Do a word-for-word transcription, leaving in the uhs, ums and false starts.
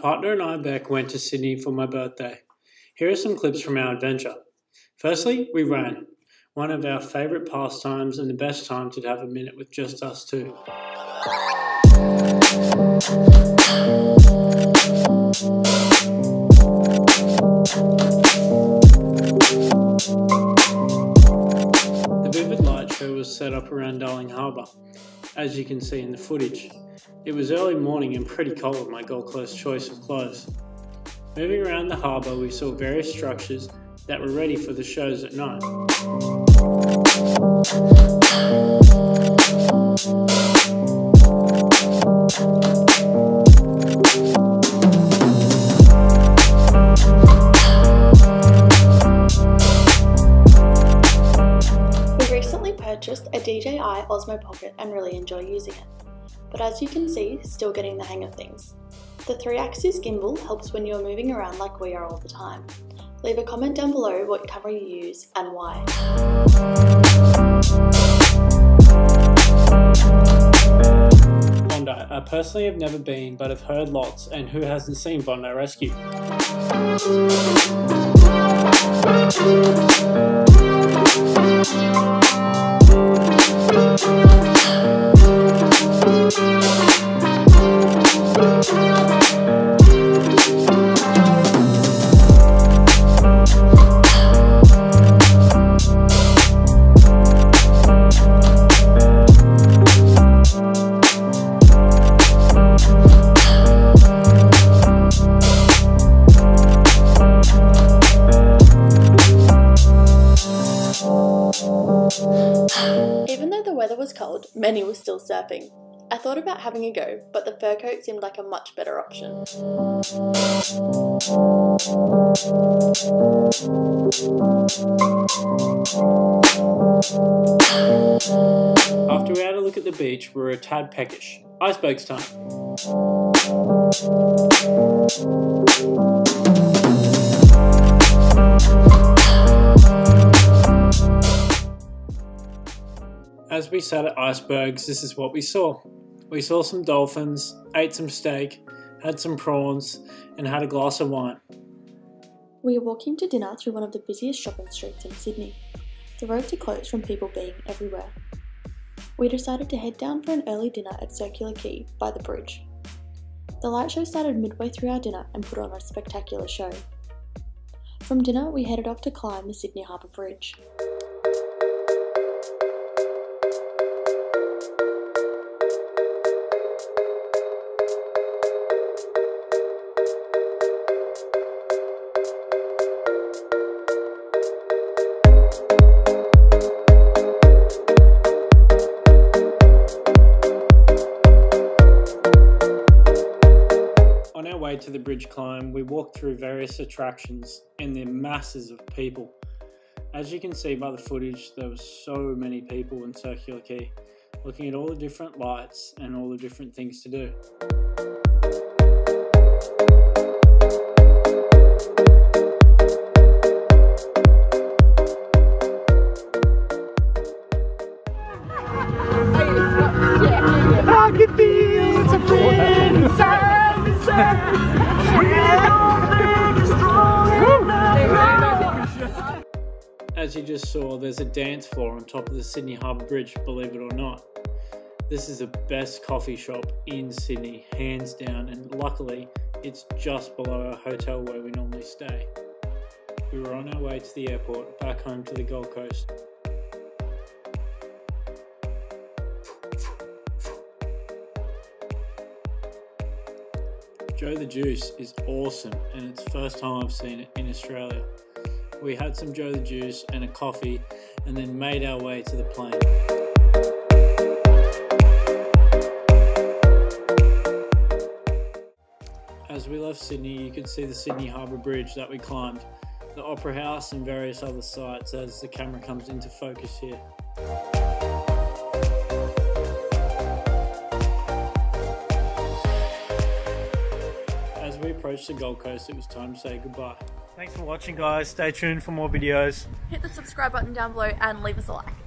partner and I, Beck, went to Sydney for my birthday. Here are some clips from our adventure. Firstly, we ran. One of our favourite pastimes and the best time to have a minute with just us two. The vivid light show was set up around Darling Harbour, as you can see in the footage. It was early morning and pretty cold, my Gold Coast choice of clothes. Moving around the harbour, we saw various structures that were ready for the shows at night. We recently purchased a D J I Osmo Pocket and really enjoy using it, but as you can see, still getting the hang of things. The three-axis gimbal helps when you're moving around like we are all the time. Leave a comment down below what camera you use and why. Bondi. I personally have never been, but have heard lots, and who hasn't seen Bondi Rescue? Many were still surfing. I thought about having a go, but the fur coat seemed like a much better option. After we had a look at the beach, we were a tad peckish. Icebergs time. As we sat at Icebergs, this is what we saw. We saw some dolphins, ate some steak, had some prawns, and had a glass of wine. We are walking to dinner through one of the busiest shopping streets in Sydney. The roads are closed from people being everywhere. We decided to head down for an early dinner at Circular Quay by the bridge. The light show started midway through our dinner and put on a spectacular show. From dinner, we headed off to climb the Sydney Harbour Bridge. To the bridge climb, we walked through various attractions and the masses of people. As you can see by the footage, there were so many people in Circular Quay, looking at all the different lights and all the different things to do. I can feel it's a bridge inside. As you just saw, there's a dance floor on top of the Sydney Harbour Bridge, believe it or not. This is the best coffee shop in Sydney, hands down, and luckily it's just below our hotel where we normally stay. We were on our way to the airport, back home to the Gold Coast. Joe the Juice is awesome, and it's the first time I've seen it in Australia. We had some Joe the Juice and a coffee, and then made our way to the plane. As we left Sydney, you could see the Sydney Harbour Bridge that we climbed, the Opera House and various other sites as the camera comes into focus here. Approached the Gold Coast, it was time to say goodbye. Thanks for watching, guys. Stay tuned for more videos. Hit the subscribe button down below and leave us a like.